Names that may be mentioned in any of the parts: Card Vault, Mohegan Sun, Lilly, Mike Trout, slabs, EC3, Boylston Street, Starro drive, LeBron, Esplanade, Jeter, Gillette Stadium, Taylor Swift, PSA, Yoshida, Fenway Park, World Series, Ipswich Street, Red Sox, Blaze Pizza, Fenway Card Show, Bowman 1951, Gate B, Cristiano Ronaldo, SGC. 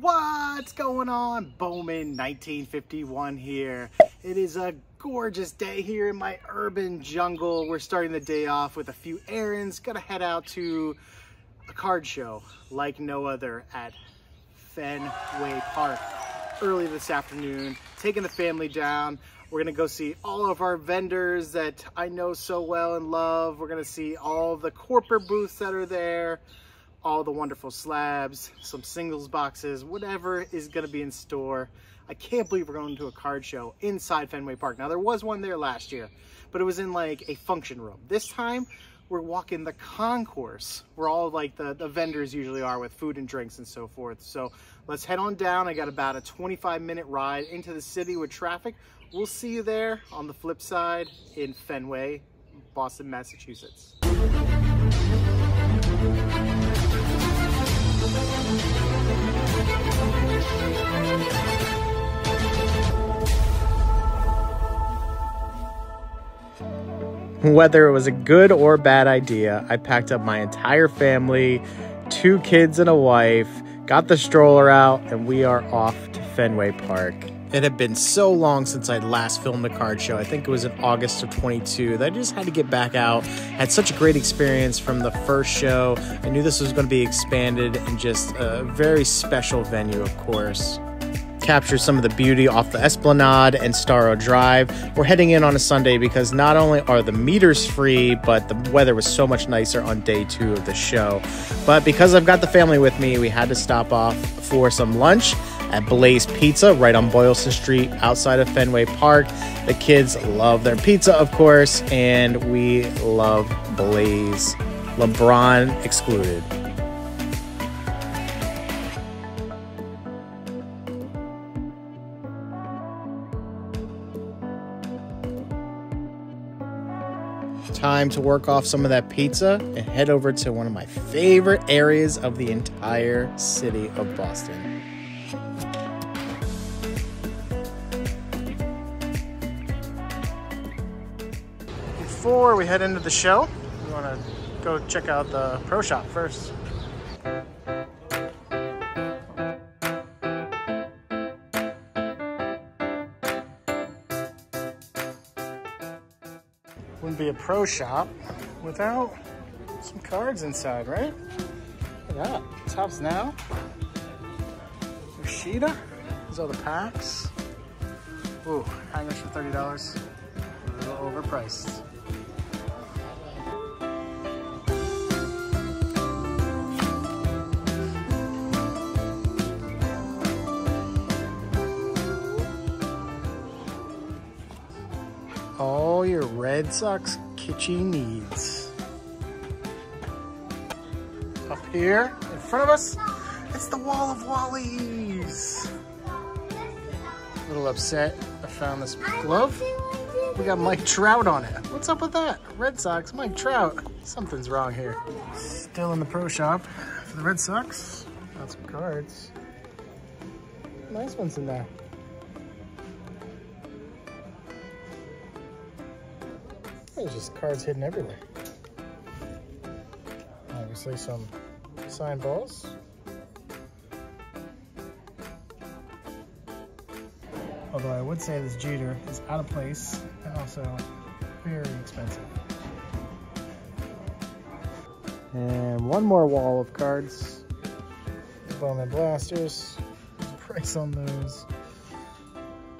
What's going on? Bowman 1951 here. It is a gorgeous day here in my urban jungle. We're starting the day off with a few errands. Gonna head out to a card show like no other at Fenway Park early this afternoon. Taking the family down. We're gonna go see all of our vendors that I know so well and love. We're gonna see all the corporate booths that are there, all the wonderful slabs, some singles boxes, whatever is gonna be in store. I can't believe we're going to a card show inside Fenway Park. Now there was one there last year, but it was in like a function room. This time we're walking the concourse where all like the vendors usually are with food and drinks and so forth. So let's head on down. I got about a 25-minute ride into the city with traffic. We'll see you there on the flip side in Fenway, Boston, Massachusetts. Whether it was a good or bad idea, I packed up my entire family, 2 kids and a wife, got the stroller out, and we are off to Fenway Park. It had been so long since I last filmed a card show. I think it was in August of 22 that I just had to get back out. I had such a great experience from the first show. I knew this was going to be expanded and just a very special venue, of course. Capture some of the beauty off the Esplanade and Starro Drive. We're heading in on a Sunday because not only are the meters free, but the weather was so much nicer on day 2 of the show. But because I've got the family with me, we had to stop off for some lunch at Blaze Pizza right on Boylston Street outside of Fenway Park. The kids love their pizza, of course, and we love Blaze, LeBron excluded. Time to work off some of that pizza and head over to one of my favorite areas of the entire city of Boston. Before we head into the show, we want to go check out the pro shop first. Wouldn't be a pro shop without some cards inside, right? Look at that. Tops now. Yoshida. These are the packs. Ooh, hangers for $30. A little overpriced. All your Red Sox kitschy needs. Up here, in front of us, it's the Wall of Wallies. A little upset I found this glove. We got Mike Trout on it. What's up with that? Red Sox, Mike Trout. Something's wrong here. Still in the pro shop for the Red Sox. Got some cards. Nice ones in there. There's just cards hidden everywhere. Obviously some signed balls. Although I would say this Jeter is out of place and also very expensive. And one more wall of cards. Bowman blasters. There's a price on those.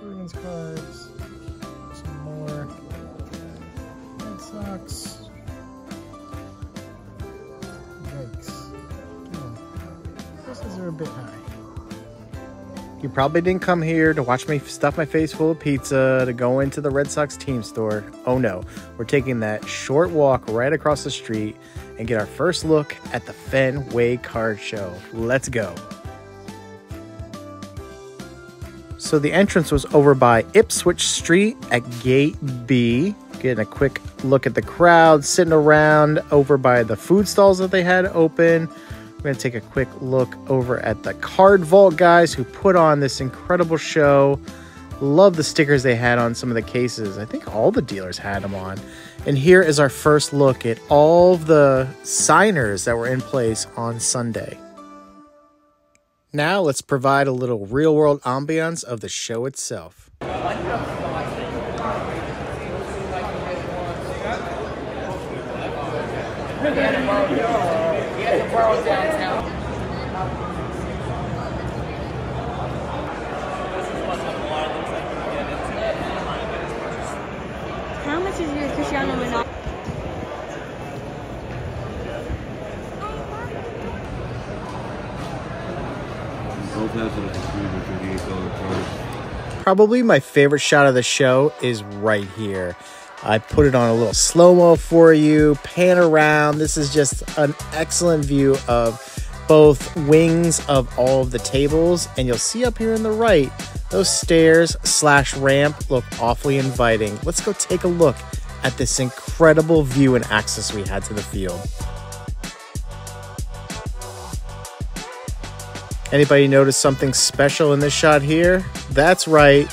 Bruins cards. Some more. Sox. Yikes. Prices are a bit high. You probably didn't come here to watch me stuff my face full of pizza to go into the Red Sox team store. Oh no, we're taking that short walk right across the street and get our first look at the Fenway Card Show. Let's go. So the entrance was over by Ipswich Street at Gate B. Getting a quick look at the crowd sitting around over by the food stalls that they had open. We're going to take a quick look over at the Card Vault guys who put on this incredible show. Love the stickers they had on some of the cases. I think all the dealers had them on. And here is our first look at all the signers that were in place on Sunday. Now let's provide a little real-world ambiance of the show itself. How much is your Cristiano Ronaldo? Probably my favorite shot of the show is right here. I put it on a little slow-mo for you, pan around. This is just an excellent view of both wings of all of the tables, and you'll see up here in the right, those stairs slash ramp look awfully inviting. Let's go take a look at this incredible view and access we had to the field. Anybody notice something special in this shot here? That's right.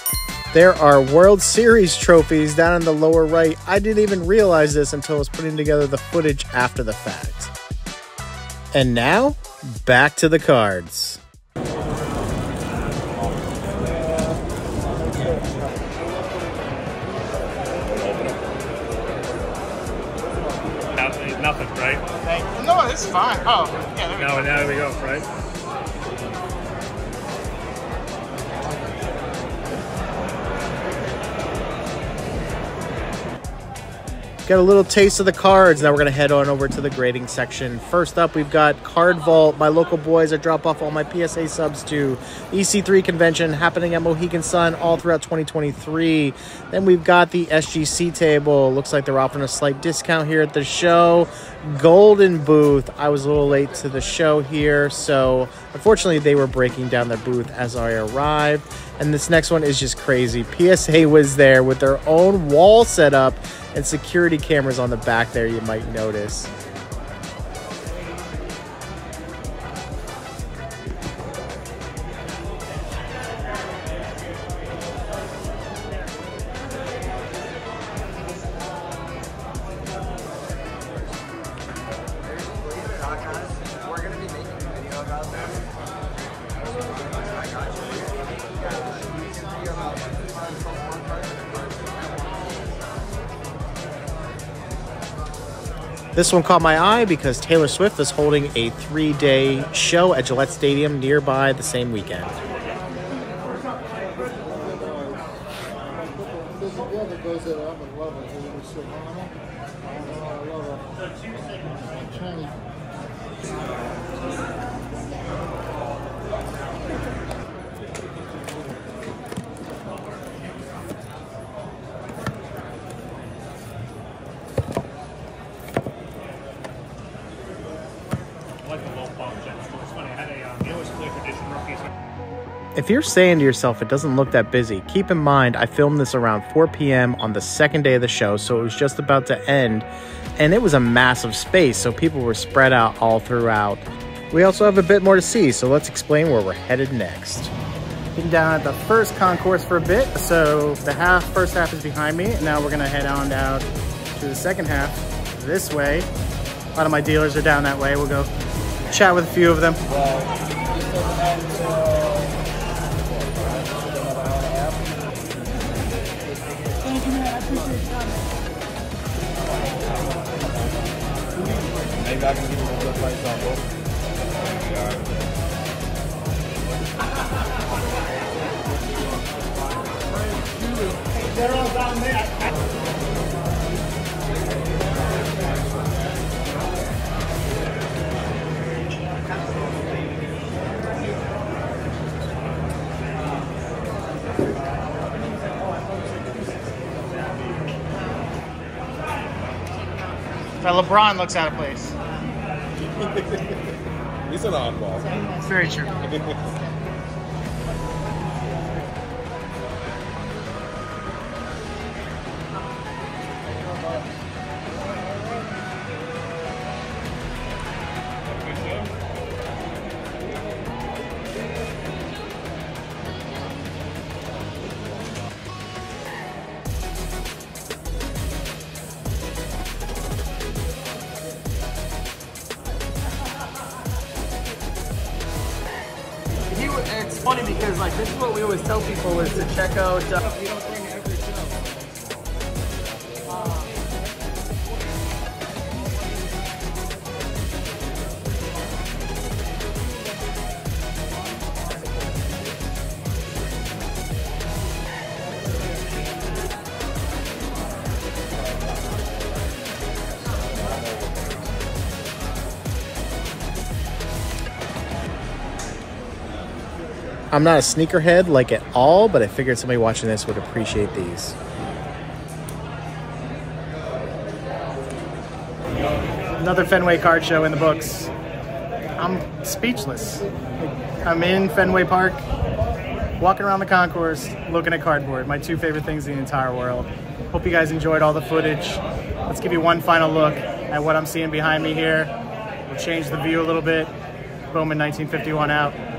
There are World Series trophies down in the lower right. I didn't even realize this until I was putting together the footage after the fact. And now, back to the cards. Nothing, right? No, it's fine. Oh, yeah. No, now we go, right? Got a little taste of the cards. Now we're going to head on over to the grading section. First up, we've got Card Vault, my local boys I drop off all my PSA subs to. EC3 convention happening at Mohegan Sun all throughout 2023. Then we've got the SGC table. Looks like they're offering a slight discount here at the show. Golden booth. I was a little late to the show here, so unfortunately they were breaking down their booth as I arrived. And this next one is just crazy. PSA was there with their own wall set up and security cameras on the back there, you might notice. This one caught my eye because Taylor Swift is holding a three-day show at Gillette Stadium nearby the same weekend. If you're saying to yourself, it doesn't look that busy, keep in mind, I filmed this around 4 p.m. on the second day of the show, so it was just about to end, and it was a massive space, so people were spread out all throughout. We also have a bit more to see, so let's explain where we're headed next. Been down at the first concourse for a bit, so the first half is behind me, and now we're gonna head on out to the second half this way. A lot of my dealers are down that way. We'll go chat with a few of them. LeBron looks out of place. He's an oddball. That's very true. And it's funny because like this is what we always tell people is to check out. You don't bring every show. I'm not a sneakerhead like at all, but I figured somebody watching this would appreciate these. Another Fenway card show in the books. I'm speechless. I'm in Fenway Park, walking around the concourse, looking at cardboard. My two favorite things in the entire world. Hope you guys enjoyed all the footage. Let's give you one final look at what I'm seeing behind me here. We'll change the view a little bit. Bowman 1951 out.